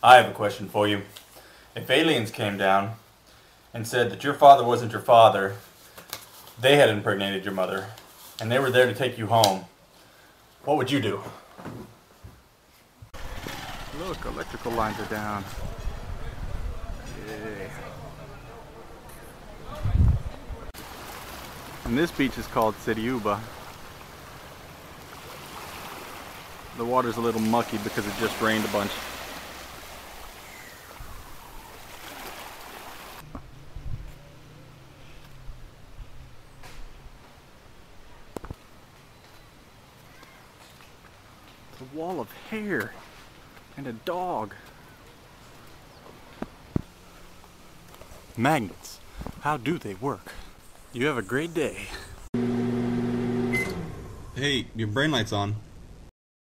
I have a question for you. If aliens came down and said that your father wasn't your father, they had impregnated your mother, and they were there to take you home, what would you do? Look, electrical lines are down. Yeah. And this beach is called Sidiouba. The water's a little mucky because it just rained a bunch. A wall of hair and a dog. Magnets. How do they work? You have a great day. Hey, your brain light's on.